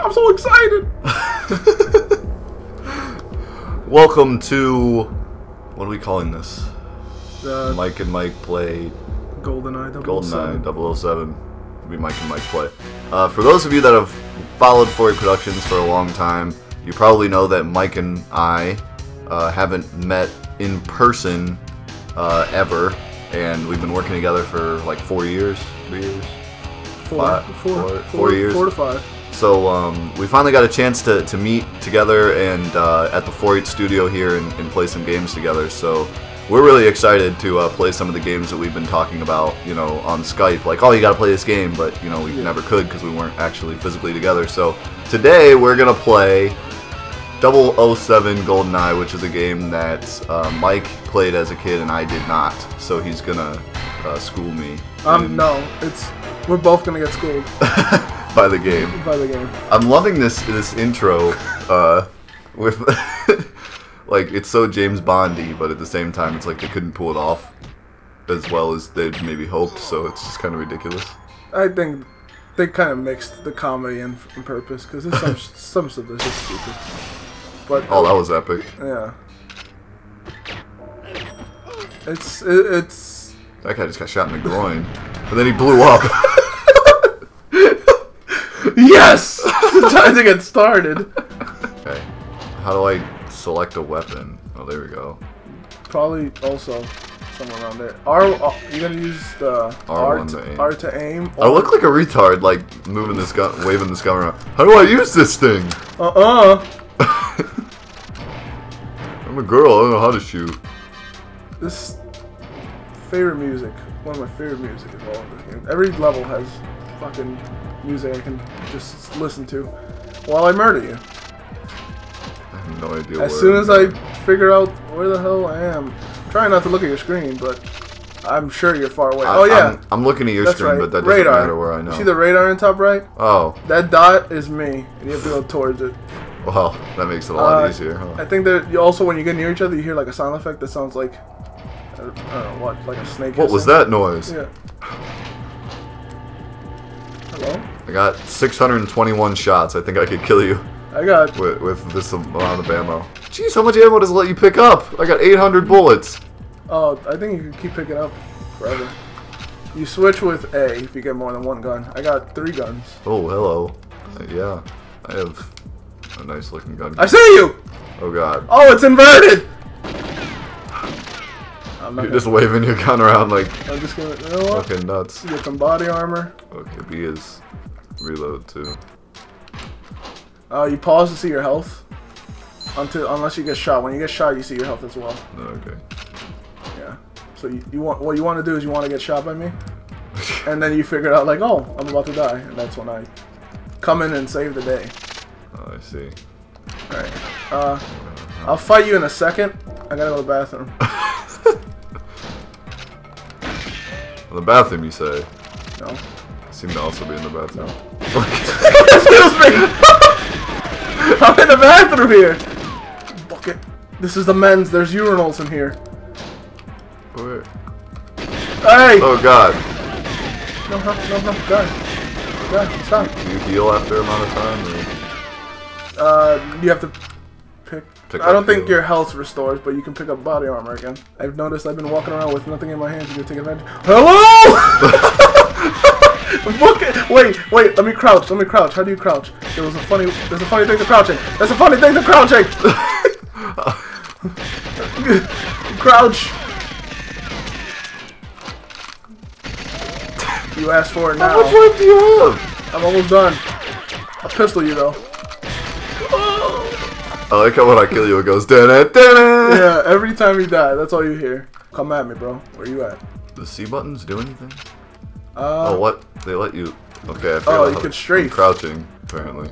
I'm so excited! Welcome to... What are we calling this? Mike and Mike play... GoldenEye 007. It'll be Mike and Mike play. For those of you that have followed 4-8 Productions for a long time, you probably know that Mike and I haven't met in person ever, and we've been working together for like 4 years, 3 years? Four years. 4 to 5. So we finally got a chance to meet together and at the 4-8 studio here and play some games together. So we're really excited to play some of the games that we've been talking about, you know, on Skype. Like, oh, you got to play this game, but you know we never could because we weren't actually physically together. So today we're gonna play 007 GoldenEye, which is a game that Mike played as a kid and I did not. So he's gonna school me. No, we're both gonna get schooled. By the game. By the game. I'm loving this intro, with like it's so James Bond-y, but at the same time it's like they couldn't pull it off as well as they'd maybe hoped, so it's just kind of ridiculous. I think they kind of mixed the comedy in on purpose because some stuff is just stupid. But oh, that was epic. Yeah. It's. That guy just got shot in the groin, and then he blew up. Yes! Time to get started. Okay. How do I select a weapon? Oh, there we go. Probably also somewhere around there. You're gonna use the R to aim. I look like a retard, like moving this gun, waving this gun around. How do I use this thing? I'm a girl. I don't know how to shoot. This favorite music. One of my favorite music is all of the game. Every level has fucking music I can just listen to while I murder you. I have no idea. As soon as I figure out where the hell I am, I'm trying not to look at your screen, but I'm sure you're far away. Oh yeah, I'm looking at your screen, but that doesn't matter where I know. See the radar in the top right? Oh, that dot is me, and you have to go towards it. Well, that makes it a lot easier. Huh? I think that also when you get near each other, you hear like a sound effect that sounds like I don't know what, like a snake. What was that noise? Yeah. Hello? I got 621 shots. I think I could kill you. I got with this amount of ammo. Jeez, how much ammo does it let you pick up? I got 800 bullets. Oh, I think you can keep picking up forever. You switch with A if you get more than one gun. I got 3 guns. Oh, hello. Yeah, I have a nice looking gun. I see you! Oh god. Oh, it's inverted! You're just waving your gun around like I'm just gonna, you know what? Fucking nuts. Get some body armor. Okay, B is reload too. You pause to see your health, unless you get shot. When you get shot, you see your health as well. Okay. Yeah. So you want what you want to do is you want to get shot by me, and then you figure out like, oh, I'm about to die, and that's when I come in and save the day. Oh, I see. All right. I'll fight you in a second. I gotta go to the bathroom. In the bathroom, you say? No. I seem to also be in the bathroom. No. Excuse me! I'm in the bathroom here! Bucket. This is the men's. There's urinals in here. Where? Hey! Oh, God. No. God, stop. Do you heal after an amount of time? Or? You have to pick I don't think your health restores, but you can pick up body armor again. I've noticed I've been walking around with nothing in my hands. You can take advantage. Hello! Wait. Let me crouch. How do you crouch? There's a funny thing to crouching. Crouch. You asked for it now. How much life do you have? I'm almost done. I'll pistol you though. I like how when I kill you it goes da-da-da-da. Yeah, every time you die, that's all you hear. Come at me, bro. Where you at? The C buttons do anything? Oh, what? They let you... Okay, I forgot. Oh, you can strafe. I'm crouching, apparently.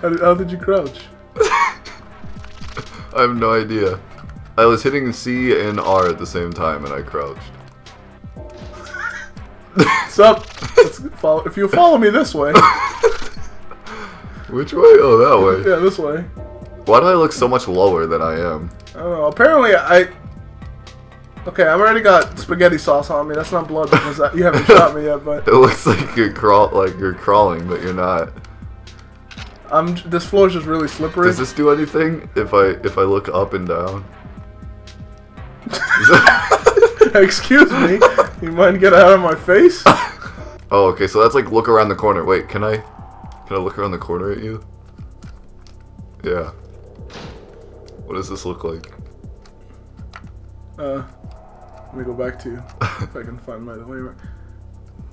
How did you crouch? I have no idea. I was hitting C and R at the same time and I crouched. What's up? If you follow me this way. Which way? Oh, that way. Yeah, this way. Why do I look so much lower than I am? I don't know. Apparently, I... Okay, I've already got spaghetti sauce on me. That's not blood because you haven't shot me yet, but... It looks like you're crawling, but you're not. This floor is just really slippery. Does this do anything if I look up and down? Excuse me? You mind get out of my face? Oh, okay, so that's like look around the corner. Wait, can I look around the corner at you? Yeah. What does this look like? Let me go back to you. If I can find my way.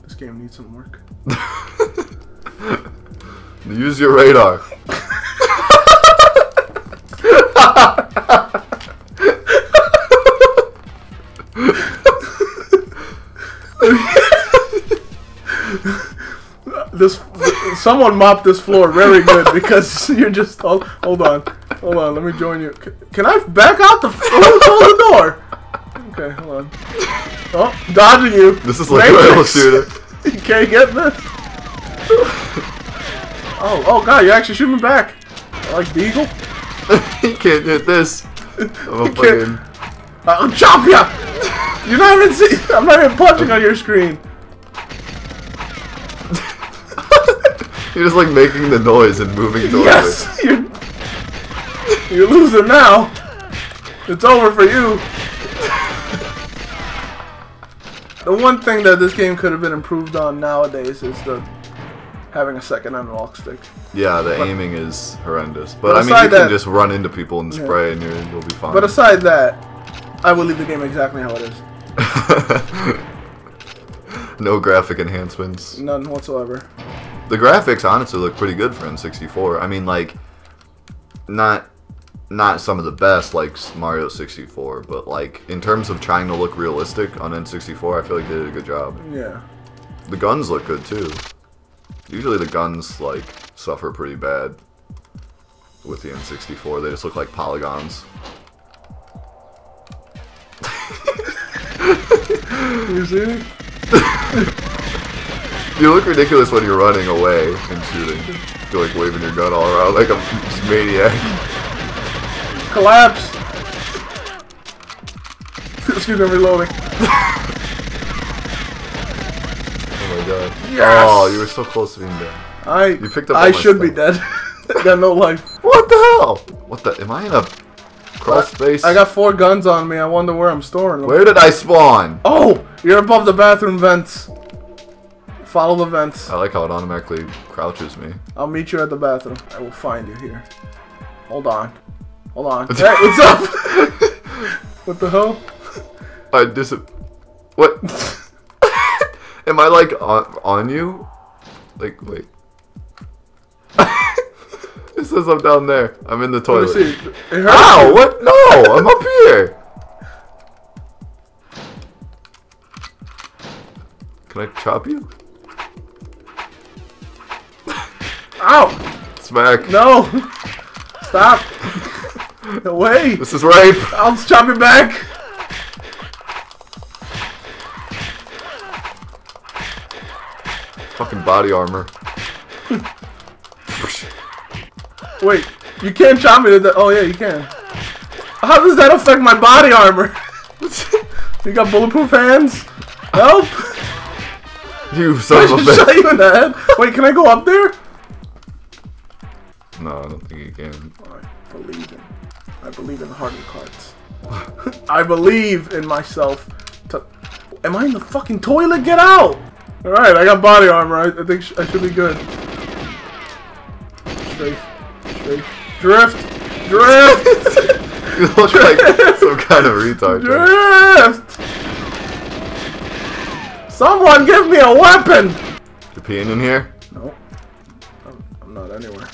This game needs some work. Use your radar. Someone mopped this floor very good because you're just hold on, let me join you. Can I back out the door? Okay, hold on. Oh, dodging you. This is like a rail shooter. You can't get this. Oh, oh god, you actually shoot me back. Like the eagle. You can't get this. I'm a fucking... I'll chop ya! You're not even see. I'm not even punching on your screen. You're just like making the noise and moving towards it. Yes! You're losing now. It's over for you. The one thing that this game could have been improved on nowadays is having a second analog stick. Yeah, but aiming is horrendous. But I mean, you can just run into people and spray and you'll be fine. But aside that, I will leave the game exactly how it is. No graphic enhancements. None whatsoever. The graphics honestly look pretty good for N64. I mean, like, not some of the best like Mario 64, but like in terms of trying to look realistic on N64, I feel like they did a good job. Yeah. The guns look good too. Usually the guns like suffer pretty bad with the N64. They just look like polygons. You see? You look ridiculous when you're running away and shooting. You're like waving your gun all around like a maniac. Collapse! Excuse me, I'm reloading. Oh my god. Yes! Oh, you were so close to being dead. You picked up all my stuff. I should be dead. I got no life. What the hell? What the? Am I in a crawl space? I got 4 guns on me. I wonder where I'm storing them. Where did I spawn? Oh! You're above the bathroom vents. Follow the vents. I like how it automatically crouches me. I'll meet you at the bathroom. I will find you here. Hold on. Hold on. Hey, what's up? What the hell? What? Am I like on you? Like, wait. It says I'm down there. I'm in the toilet. Ow! What? No! I'm up here! Can I chop you? Ow! Smack. No! Stop! No way! This is rape! I'll chop it back! Fucking body armor. Wait, you can't chop me to the- oh yeah, you can. How does that affect my body armor? You got bulletproof hands? Help! You son of a bitch! I shot you in the head! Wait, can I go up there? No, I don't think you can. I believe in hardened cards. I believe in myself. Am I in the fucking toilet? Get out! Alright, I got body armor. I think I should be good. Strafe. Drift! You look like some kind of retard. Drift! Someone give me a weapon! You peeing in here? No. I'm not anywhere.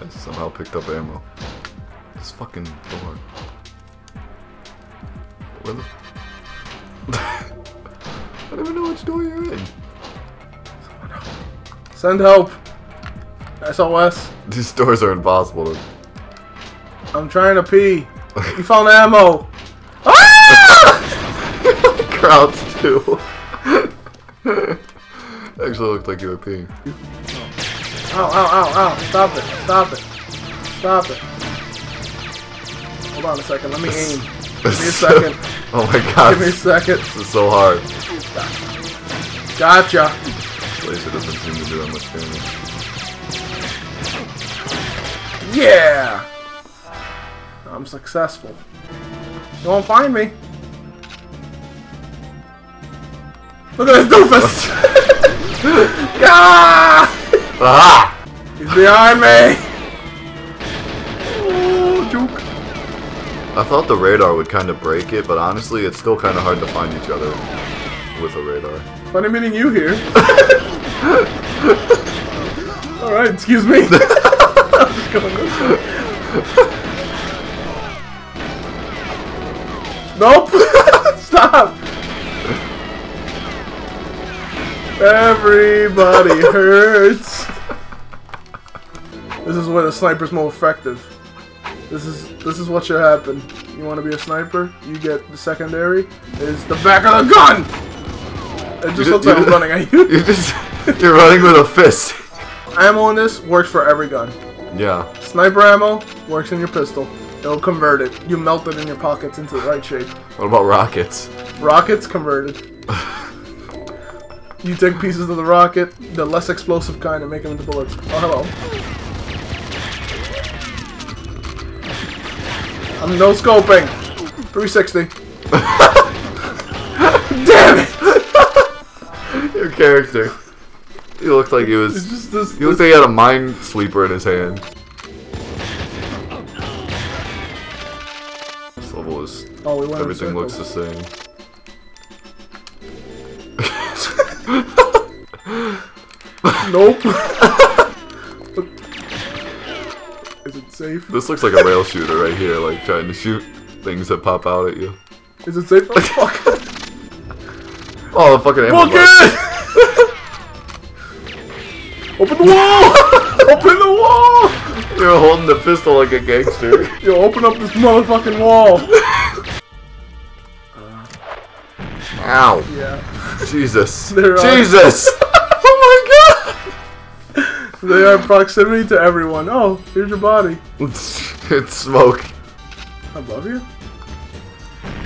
I somehow picked up ammo. This fucking door. Where the I don't even know which door you're in. Someone help. Send help! SOS. These doors are impossible to... I'm trying to pee. You found ammo! Ah! Crouch too. Actually looked like you were peeing. Ow, ow, ow, ow! Stop it! Stop it! Stop it! Hold on a second, let me aim. Give me a second. Oh my god. Give me a second. This is so hard. Gotcha! Laser doesn't seem to do that much damage. Yeah! I'm successful. You won't find me. Look at this doofus! Ah! Ah! He's behind me! Ooh, juke. I thought the radar would kind of break it, but honestly, it's still kind of hard to find each other with a radar. Funny meeting you here. Alright, excuse me. I'm just going this way. Nope! Stop! Everybody hurts! This is where the sniper's more effective. This is what should happen. You wanna be a sniper? You get the secondary is the back of the gun! It just looks like I'm running at you. You're running with a fist. Ammo in this works for every gun. Yeah. Sniper ammo works in your pistol. It'll convert it. You melt it in your pockets into the right shape. What about rockets? Rockets converted. You take pieces of the rocket, the less explosive kind, and make them into bullets. Oh, hello. I'm no scoping. 360. Damn it! Your character. He looked like he was. Just this, he looked like he had a minesweeper in his hand. Oh, we everything looks the same. Nope. Is it safe? This looks like a rail shooter right here, like trying to shoot things that pop out at you. Is it safe? Oh, fuck. Oh, the fucking ammo. Fuck it! Open the wall! Open the wall! You're holding the pistol like a gangster. Yo, open up this motherfucking wall. Ow. Yeah. Jesus. Jesus! Oh my god! They are proximity to everyone. Oh, here's your body. It's smoke. I love you.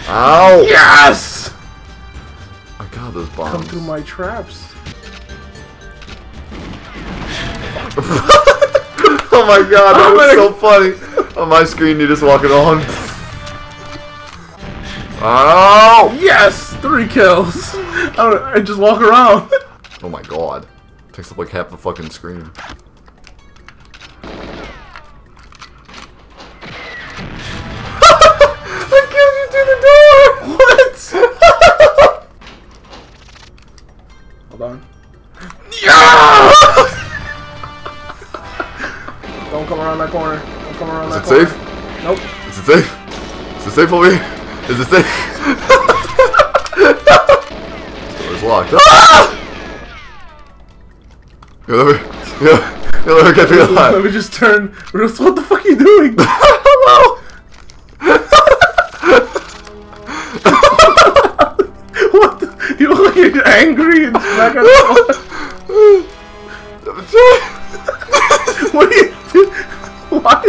Ow! Yes! My god, those bombs. Come through my traps. Oh my god, that was so funny. On my screen, you're just walking on. Oh! Yes! 3 kills! I just walk around. Oh my god. Takes up like half the fucking screen. I killed you through the door! What? Hold on. Yeah! Don't come around that corner. Don't come around that corner. Is it safe? Nope. Is it safe? Is it safe over here? Is it safe? It's locked. You'll never get me alive. Let me just turn. What the fuck are you doing? Hello? What? The, you look like you're angry and smack on the floor. What are you doing? Why?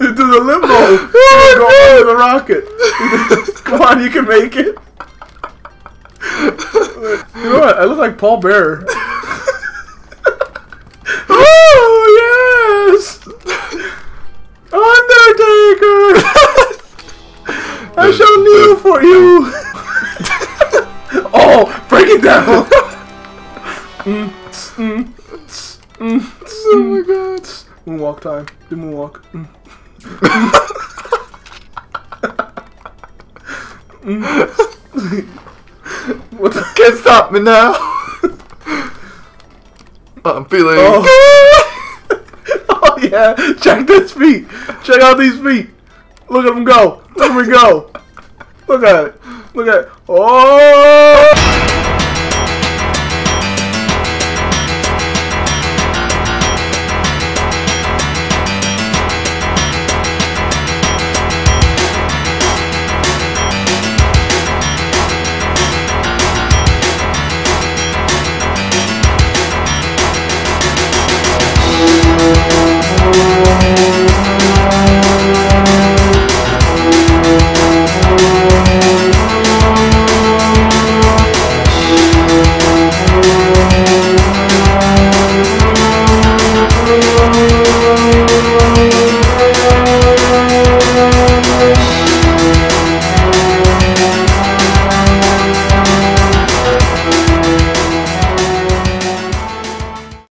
Into the limbo! Go over the rocket! Come on, you can make it! You know what? I look like Paul Bearer. Oh, yes! Undertaker! I shall kneel for you! Oh, break it down! Oh my god. Moonwalk time. Do moonwalk. What the? Can't stop me now. I'm feeling good. Oh yeah, check this feet. Check out these feet. Look at them go. Look at me go. Look at it. Look at it. Oh.